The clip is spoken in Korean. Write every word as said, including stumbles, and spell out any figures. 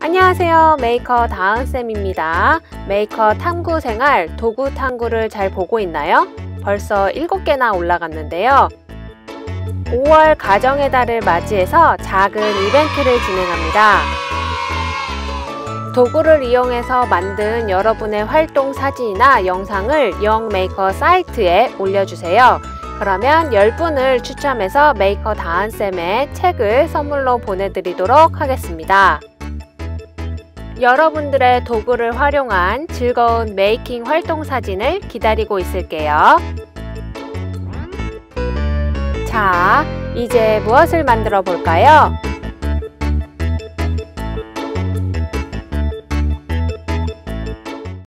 안녕하세요, 메이커 다은쌤입니다. 메이커 탐구생활 도구 탐구를 잘 보고 있나요? 벌써 일곱 개나 올라갔는데요. 오월 가정의 달을 맞이해서 작은 이벤트를 진행합니다. 도구를 이용해서 만든 여러분의 활동 사진이나 영상을 영메이커 사이트에 올려주세요. 그러면 열 분을 추첨해서 메이커 다은쌤의 책을 선물로 보내드리도록 하겠습니다. 여러분들의 도구를 활용한 즐거운 메이킹 활동 사진을 기다리고 있을게요. 자, 이제 무엇을 만들어 볼까요?